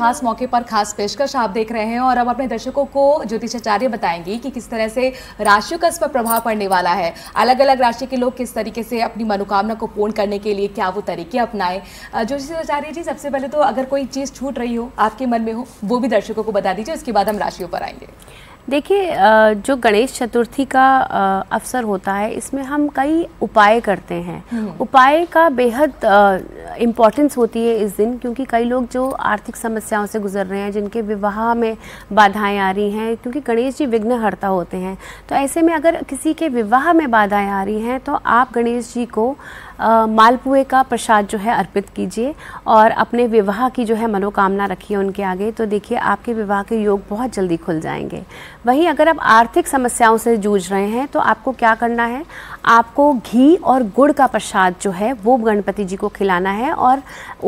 खास मौके पर खास पेशकश आप देख रहे हैं और अब अपने दर्शकों को ज्योतिषाचार्य बताएंगी कि किस तरह से राशियों का इस पर प्रभाव पड़ने वाला है। अलग अलग राशि के लोग किस तरीके से अपनी मनोकामना को पूर्ण करने के लिए क्या वो तरीके अपनाएं। ज्योतिषाचार्य जी, सबसे पहले तो अगर कोई चीज़ छूट रही हो, आपके मन में हो, वो भी दर्शकों को बता दीजिए, उसके बाद हम राशियों पर आएंगे। देखिए, जो गणेश चतुर्थी का अवसर होता है इसमें हम कई उपाय करते हैं। उपाय का बेहद इम्पोर्टेंस होती है इस दिन, क्योंकि कई लोग जो आर्थिक समस्याओं से गुजर रहे हैं, जिनके विवाह में बाधाएं आ रही हैं, क्योंकि गणेश जी विघ्नहर्ता होते हैं, तो ऐसे में अगर किसी के विवाह में बाधाएं आ रही हैं तो आप गणेश जी को मालपुए का प्रसाद जो है अर्पित कीजिए और अपने विवाह की जो है मनोकामना रखिए उनके आगे, तो देखिए आपके विवाह के योग बहुत जल्दी खुल जाएंगे। वहीं अगर आप आर्थिक समस्याओं से जूझ रहे हैं तो आपको क्या करना है, आपको घी और गुड़ का प्रसाद जो है वो गणपति जी को खिलाना है और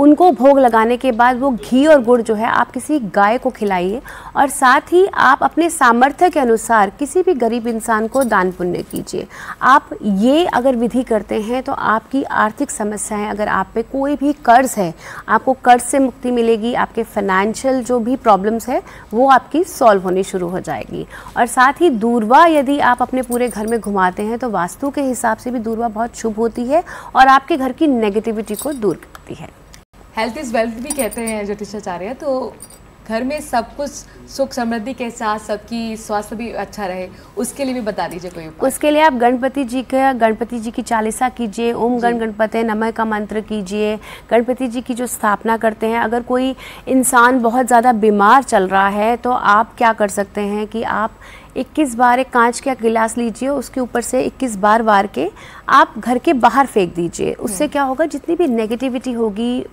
उनको भोग लगाने के बाद वो घी और गुड़ जो है आप किसी गाय को खिलाइए और साथ ही आप अपने सामर्थ्य के अनुसार किसी भी गरीब इंसान को दान पुण्य कीजिए। आप ये अगर विधि करते हैं तो आपकी आर्थिक समस्याएं, अगर आप पे कोई भी कर्ज है, आपको कर्ज से मुक्ति मिलेगी, आपके फाइनेंशियल जो भी प्रॉब्लम्स है वो आपकी सॉल्व होनी शुरू हो जाएगी। और साथ ही दूर्वा यदि आप अपने पूरे घर में घुमाते हैं तो वास्तु के हिसाब से भी दूर्वा बहुत शुभ होती है और आपके घर की नेगेटिविटी को दूर करती है। हेल्थ इज वेल्थ भी कहते हैं ज्योतिषाचार्य, तो घर में सब कुछ सुख समृद्धि के साथ सबकी स्वास्थ्य भी अच्छा रहे, उसके लिए भी बता दीजिए कोई उपाय। उसके लिए आप गणपति जी की चालीसा कीजिए, ओम गण गणपति नमः का मंत्र कीजिए। गणपति जी की जो स्थापना करते हैं, अगर कोई इंसान बहुत ज़्यादा बीमार चल रहा है तो आप क्या कर सकते हैं कि आप 21 बार एक कांच का गिलास लीजिए, उसके ऊपर से 21 बार वार के आप घर के बाहर फेंक दीजिए। उससे क्या होगा, जितनी भी नेगेटिविटी होगी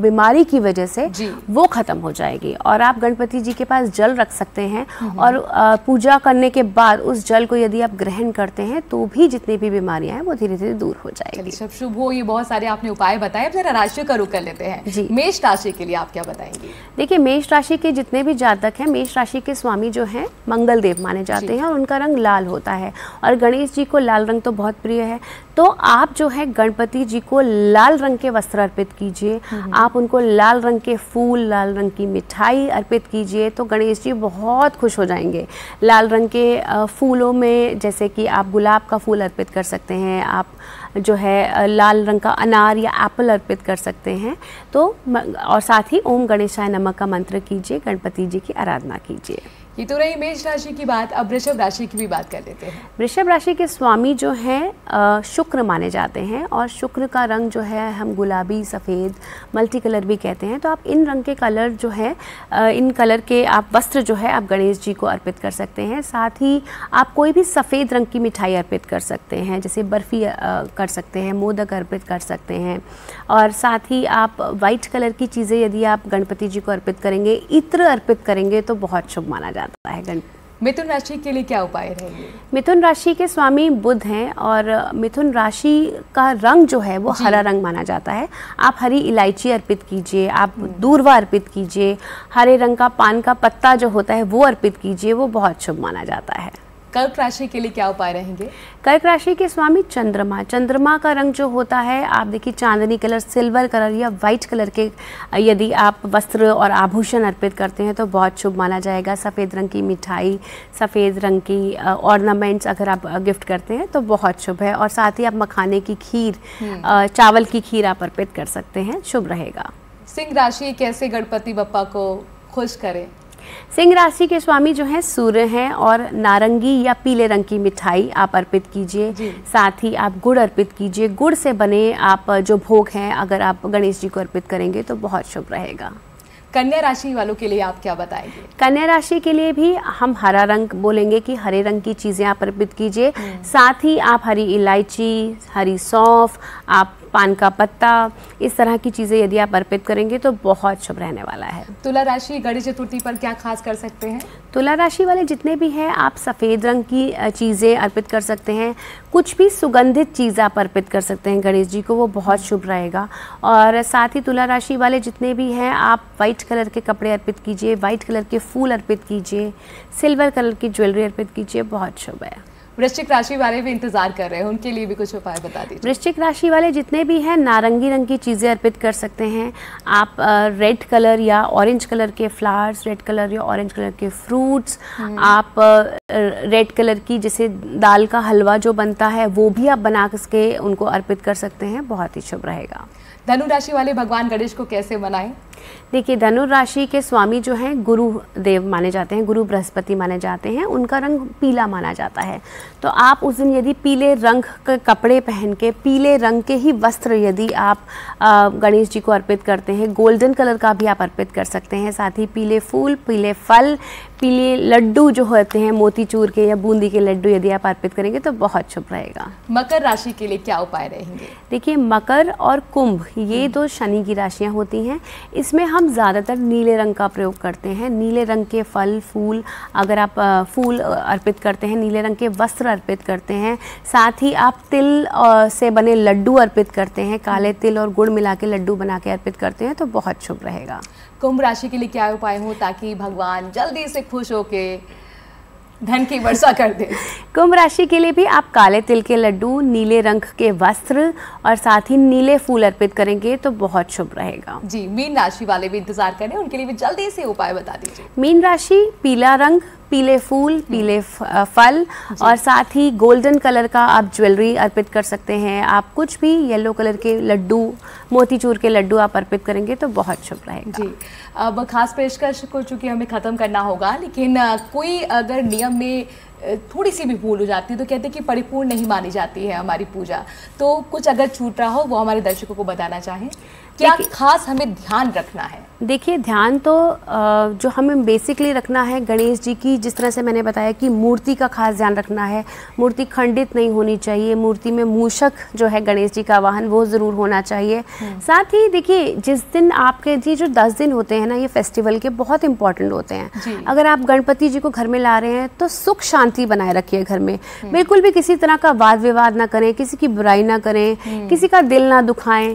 बीमारी की वजह से वो ख़त्म हो जाएगी। और आप गणपति जी के पास जल रख सकते हैं और पूजा करने के बाद उस जल को यदि आप ग्रहण करते हैं तो भी जितनी भी बीमारियां हैं वो धीरे धीरे दूर हो जाएगी। सब शुभ हो, ये बहुत सारे आपने उपाय बताए। जरा राशियों का रुख कर लेते हैं जी। मेष राशि के लिए आप क्या बताएंगे? देखिए, मेष राशि के जितने भी जातक हैं, मेष राशि के स्वामी जो हैं मंगलदेव माने जाते हैं और उनका रंग लाल होता है और गणेश जी को लाल रंग तो बहुत प्रिय है, तो आप जो है गणपति जी को लाल रंग के वस्त्र अर्पित कीजिए, आप उनको लाल रंग के फूल, लाल रंग की मिठाई अर्पित कीजिए तो गणेश जी बहुत खुश हो जाएंगे। लाल रंग के फूलों में जैसे कि आप गुलाब का फूल अर्पित कर सकते हैं, आप जो है लाल रंग का अनार या एप्पल अर्पित कर सकते हैं, तो और साथ ही ओम गणेशाय नमः का मंत्र कीजिए, गणपति जी की आराधना कीजिए। ये तो रही मेष राशि की बात, अब वृषभ राशि की भी बात कर लेते हैं। वृषभ राशि के स्वामी जो हैं शुक्र माने जाते हैं और शुक्र का रंग जो है हम गुलाबी, सफ़ेद, मल्टी कलर भी कहते हैं, तो आप इन रंग के कलर जो है इन कलर के आप वस्त्र जो है आप गणेश जी को अर्पित कर सकते हैं। साथ ही आप कोई भी सफ़ेद रंग की मिठाई अर्पित कर सकते हैं, जैसे बर्फ़ी कर सकते हैं, मोदक अर्पित कर सकते हैं। और साथ ही आप वाइट कलर की चीज़ें यदि आप गणपति जी को अर्पित करेंगे, इत्र अर्पित करेंगे तो बहुत शुभ माना जाता है। मिथुन राशि के लिए क्या उपाय रहेंगे? मिथुन राशि के स्वामी बुध हैं और मिथुन राशि का रंग जो है वो हरा रंग माना जाता है। आप हरी इलायची अर्पित कीजिए, आप दूर्वा अर्पित कीजिए, हरे रंग का पान का पत्ता जो होता है वो अर्पित कीजिए, वो बहुत शुभ माना जाता है। कर्क राशि के लिए क्या उपाय रहेंगे? कर्क राशि के स्वामी चंद्रमा का रंग जो होता है, आप देखिए चांदनी कलर, सिल्वर कलर या वाइट कलर के यदि आप वस्त्र और आभूषण अर्पित करते हैं तो बहुत शुभ माना जाएगा। सफ़ेद रंग की मिठाई, सफ़ेद रंग की ऑर्नामेंट्स अगर आप गिफ्ट करते हैं तो बहुत शुभ है। और साथ ही आप मखाने की खीर, चावल की खीर आप अर्पित कर सकते हैं, शुभ रहेगा। सिंह राशि कैसे गणपति बप्पा को खुश करें? सिंह राशि के स्वामी जो हैं सूर्य हैं और नारंगी या पीले रंग की मिठाई आप अर्पित कीजिए, साथ ही आप गुड़ अर्पित कीजिए। गुड़ से बने आप जो भोग हैं अगर आप गणेश जी को अर्पित करेंगे तो बहुत शुभ रहेगा। कन्या राशि वालों के लिए आप क्या बताएंगे? कन्या राशि के लिए भी हम हरा रंग बोलेंगे कि हरे रंग की चीज़ें आप अर्पित कीजिए, साथ ही आप हरी इलायची, हरी सौंफ, आप पान का पत्ता, इस तरह की चीज़ें यदि आप अर्पित करेंगे तो बहुत शुभ रहने वाला है। तुला राशि गणेश चतुर्थी पर क्या खास कर सकते हैं? तुला राशि वाले जितने भी हैं आप सफ़ेद रंग की चीज़ें अर्पित कर सकते हैं, कुछ भी सुगंधित चीज़ आप अर्पित कर सकते हैं गणेश जी को, वो बहुत शुभ रहेगा। और साथ ही तुला राशि वाले जितने भी हैं आप वाइट कलर के कपड़े अर्पित कीजिए, वाइट कलर के फूल अर्पित कीजिए, सिल्वर कलर की ज्वेलरी अर्पित कीजिए, बहुत शुभ है। वृश्चिक राशि वाले भी इंतजार कर रहे हैं, उनके लिए भी कुछ उपाय बता दीजिए। वृश्चिक राशि वाले जितने भी हैं नारंगी रंग की चीज़ें अर्पित कर सकते हैं आप, रेड कलर या ऑरेंज कलर के फ्लावर्स, रेड कलर या ऑरेंज कलर के फ्रूट्स, आप रेड कलर की जैसे दाल का हलवा जो बनता है वो भी आप बना के उनको अर्पित कर सकते हैं, बहुत ही शुभ रहेगा। धनु राशि वाले भगवान गणेश को कैसे मनाएं? देखिए धनु राशि के स्वामी जो हैं गुरु देव माने जाते हैं, गुरु बृहस्पति माने जाते हैं, उनका रंग पीला माना जाता है। तो आप उस दिन यदि पीले रंग के कपड़े पहन के पीले रंग के ही वस्त्र यदि आप गणेश जी को अर्पित करते हैं, गोल्डन कलर का भी आप अर्पित कर सकते हैं, साथ ही पीले फूल, पीले फल, पीले लड्डू जो होते हैं मोतीचूर के या बूंदी के लड्डू यदि आप अर्पित करेंगे तो बहुत शुभ रहेगा। मकर राशि के लिए क्या उपाय रहेंगे? देखिए मकर और कुंभ ये दो शनि की राशियाँ होती हैं, इसमें हम ज़्यादातर नीले रंग का प्रयोग करते हैं। नीले रंग के फल फूल, अगर आप फूल अर्पित करते हैं, नीले रंग के वस्त्र अर्पित करते हैं, साथ ही आप तिल से बने लड्डू अर्पित करते हैं, काले तिल और गुड़ मिला के लड्डू बना के अर्पित करते हैं तो बहुत शुभ रहेगा। कुंभ राशि के लिए क्या उपाय हो ताकि भगवान जल्दी से खुश होके धन की वर्षा कर दे? कुंभ राशि के लिए भी आप काले तिल के लड्डू, नीले रंग के वस्त्र और साथ ही नीले फूल अर्पित करेंगे तो बहुत शुभ रहेगा। जी मीन राशि वाले भी इंतजार करें, उनके लिए भी जल्दी से उपाय बता दीजिए। मीन राशि पीला रंग, पीले फूल, पीले फल और साथ ही गोल्डन कलर का आप ज्वेलरी अर्पित कर सकते हैं। आप कुछ भी येलो कलर के लड्डू, मोतीचूर के लड्डू आप अर्पित करेंगे तो बहुत शुभ रहेगा। जी अब खास पेशकश को चूँकि हमें ख़त्म करना होगा, लेकिन कोई अगर नियम में थोड़ी सी भी भूल हो जाती है तो कहते हैं कि परिपूर्ण नहीं मानी जाती है हमारी पूजा, तो कुछ अगर छूट रहा हो वो हमारे दर्शकों को बताना चाहें, क्या खास हमें ध्यान रखना है? देखिए ध्यान तो जो हमें बेसिकली रखना है गणेश जी की, जिस तरह से मैंने बताया कि मूर्ति का खास ध्यान रखना है, मूर्ति खंडित नहीं होनी चाहिए, मूर्ति में मूषक जो है गणेश जी का वाहन वो ज़रूर होना चाहिए। साथ ही देखिए जिस दिन आपके जी जो 10 दिन होते हैं ना ये फेस्टिवल के, बहुत इंपॉर्टेंट होते हैं। अगर आप गणपति जी को घर में ला रहे हैं तो सुख शांति बनाए रखिए घर में, बिल्कुल भी किसी तरह का वाद विवाद ना करें, किसी की बुराई ना करें, किसी का दिल ना दुखाएं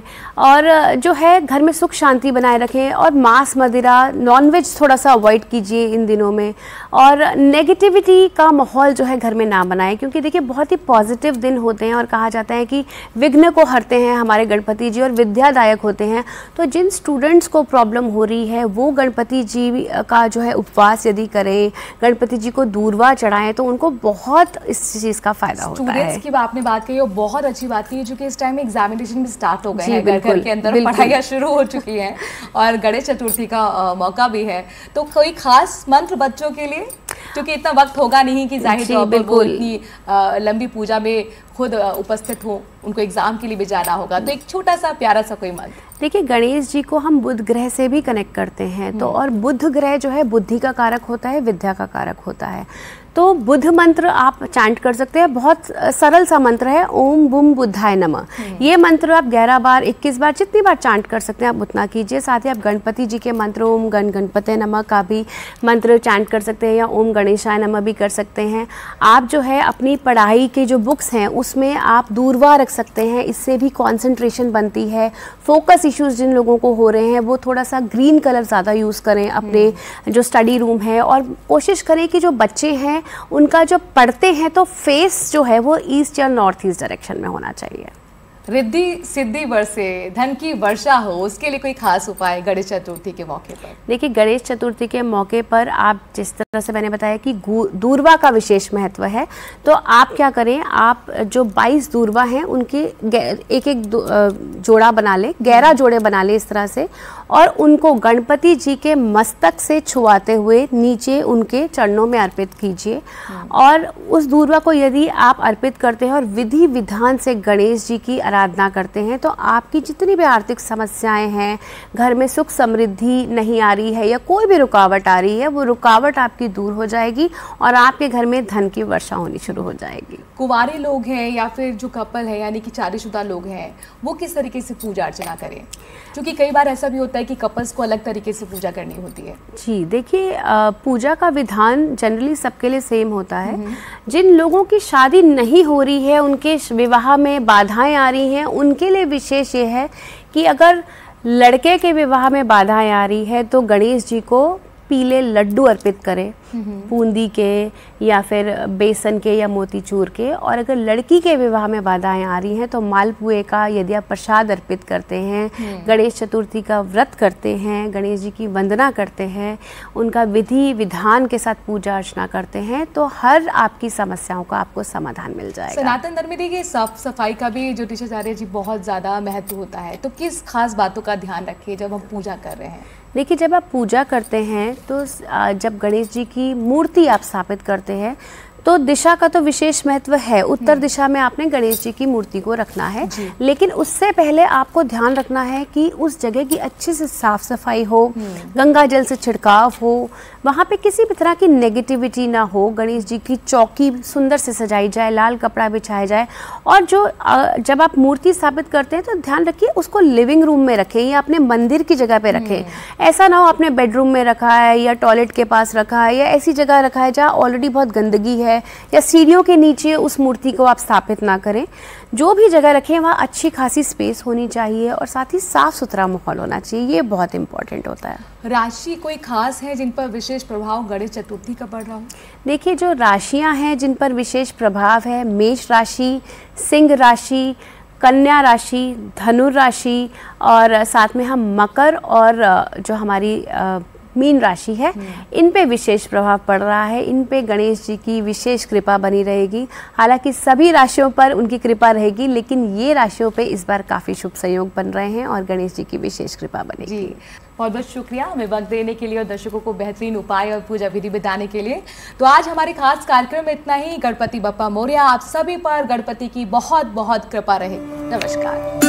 और जो है घर में सुख शांति बनाए रखें। और मांस मदिरा, नॉनवेज थोड़ा सा अवॉइड कीजिए इन दिनों में और नेगेटिविटी का माहौल जो है घर में ना बनाएं, क्योंकि देखिए बहुत ही पॉजिटिव दिन होते हैं और कहा जाता है कि विघ्न को हरते हैं हमारे गणपति जी और विद्यादायक होते हैं। तो जिन स्टूडेंट्स को प्रॉब्लम हो रही है वो गणपति जी का जो है उपवास यदि करें, गणपति जी को दूर्वा चढ़ाएं तो उनको बहुत इस चीज़ का फायदा होता है। की आपने बात कही और बहुत अच्छी बात की, जो कि इस टाइम एग्जामिनेशन भी स्टार्ट हो गए हैं, घर के अंदर पढ़ाइयाँ शुरू हो चुकी हैं और गणेश चतुर्थी का मौका भी है, तो कोई खास मंत्र बच्चों के लिए, क्योंकि इतना वक्त होगा नहीं कि जाहिर तौर पर वो इतनी लंबी पूजा में खुद उपस्थित हो, उनको एग्जाम के लिए भी जाना होगा, तो एक छोटा सा प्यारा सा कोई मंत्र। देखिए गणेश जी को हम बुध ग्रह से भी कनेक्ट करते हैं तो, और बुध ग्रह जो है बुद्धि का कारक होता है, विद्या का कारक होता है, तो बुध मंत्र आप चैंट कर सकते हैं। बहुत सरल सा मंत्र है, ओम बुम बुद्धाय नमः। ये मंत्र आप 11 बार, 21 बार, जितनी बार चैंट कर सकते हैं आप उतना कीजिए। साथ ही आप गणपति जी के मंत्र ओम गण गणपतये नमः का भी मंत्र चैंट कर सकते हैं या ओम गणेशाय नमः भी कर सकते हैं। आप जो है अपनी पढ़ाई के जो बुक्स हैं उसमें आप दूरवा रख सकते हैं, इससे भी कॉन्सेंट्रेशन बनती है। फोकस इश्यूज़ जिन लोगों को हो रहे हैं वो थोड़ा सा ग्रीन कलर ज़्यादा यूज़ करें अपने जो स्टडी रूम है, और कोशिश करें कि जो बच्चे हैं उनका जो पढ़ते हैं तो फेस जो है वो ईस्ट या नॉर्थ ईस्ट डायरेक्शन में होना चाहिए। रिद्धि सिद्धि बरसे, धन की वर्षा हो, उसके लिए कोई खास उपाय गणेश चतुर्थी के मौके पर? देखिए गणेश चतुर्थी के मौके पर आप जिस तरह से मैंने बताया कि दूर्वा का विशेष महत्व है, तो आप क्या करें, आप जो 22 दूर्वा हैं उनके एक जोड़ा बना लें, 11 जोड़े बना लें इस तरह से, और उनको गणपति जी के मस्तक से छुआते हुए नीचे उनके चरणों में अर्पित कीजिए। और उस दूर्वा को यदि आप अर्पित करते हैं और विधि विधान से गणेश जी की आराधना करते हैं तो आपकी जितनी भी आर्थिक समस्याएं हैं, घर में सुख समृद्धि नहीं आ रही है या कोई भी रुकावट आ रही है, वो रुकावट आपकी दूर हो जाएगी और आपके घर में धन की वर्षा होनी शुरू हो जाएगी। कुंवारे लोग हैं या फिर जो कपल है यानी कि शादीशुदा लोग हैं वो किस तरीके से पूजा अर्चना करें, क्योंकि कई बार ऐसा भी होता है कि कपल्स को अलग तरीके से पूजा करनी होती है? जी देखिए पूजा का विधान जनरली सबके लिए सेम होता है। जिन लोगों की शादी नहीं हो रही है, उनके विवाह में बाधाएं आ रही हैं, उनके लिए विशेष ये है कि अगर लड़के के विवाह में बाधाएं आ रही है तो गणेश जी को पीले लड्डू अर्पित करें। बूंदी के या फिर बेसन के या मोतीचूर के। और अगर लड़की के विवाह में बाधाएं आ रही हैं तो मालपुए का यदि आप प्रसाद अर्पित करते हैं, गणेश चतुर्थी का व्रत करते हैं, गणेश जी की वंदना करते हैं, उनका विधि विधान के साथ पूजा अर्चना करते हैं तो हर आपकी समस्याओं का आपको समाधान मिल जाएगा। सनातन धर्म में देखिए साफ सफाई का भी ज्योतिषाचार्य जी बहुत ज़्यादा महत्व होता है, तो किस खास बातों का ध्यान रखें जब हम पूजा कर रहे हैं? देखिए जब आप पूजा करते हैं तो जब गणेश जी की मूर्ति आप स्थापित करते हैं तो दिशा का तो विशेष महत्व है। उत्तर दिशा में आपने गणेश जी की मूर्ति को रखना है, लेकिन उससे पहले आपको ध्यान रखना है कि उस जगह की अच्छे से साफ सफाई हो, गंगा जल से छिड़काव हो, वहाँ पे किसी भी तरह की नेगेटिविटी ना हो, गणेश जी की चौकी सुंदर से सजाई जाए, लाल कपड़ा बिछाया जाए। और जो जब आप मूर्ति स्थापित करते हैं तो ध्यान रखिए उसको लिविंग रूम में रखें या अपने मंदिर की जगह पे रखें। ऐसा ना हो आपने बेडरूम में रखा है या टॉयलेट के पास रखा है या ऐसी जगह रखा है जहाँ ऑलरेडी बहुत गंदगी है, या सीढ़ियों के नीचे उस मूर्ति को आप स्थापित ना करें। जो भी जगह रखें वहाँ अच्छी खासी स्पेस होनी चाहिए और साथ ही साफ सुथरा माहौल होना चाहिए, ये बहुत इंपॉर्टेंट होता है। राशि कोई खास है जिन पर विशेष प्रभाव गणेश चतुर्थी का पड़ रहा हो? देखिए जो राशियाँ हैं जिन पर विशेष प्रभाव है, मेष राशि, सिंह राशि, कन्या राशि, धनु राशि और साथ में हम मकर और जो हमारी मीन राशि है, इन पे विशेष प्रभाव पड़ रहा है। इन पे गणेश जी की विशेष कृपा बनी रहेगी। हालांकि सभी राशियों पर उनकी कृपा रहेगी, लेकिन ये राशियों पे इस बार काफ़ी शुभ संयोग बन रहे हैं और गणेश जी की विशेष कृपा बनेगी। जी बहुत बहुत शुक्रिया हमें वक्त देने के लिए और दर्शकों को बेहतरीन उपाय और पूजा विधि बताने के लिए। तो आज हमारे खास कार्यक्रम में इतना ही। गणपति बप्पा मोरया, आप सभी पर गणपति की बहुत बहुत कृपा रहे। नमस्कार।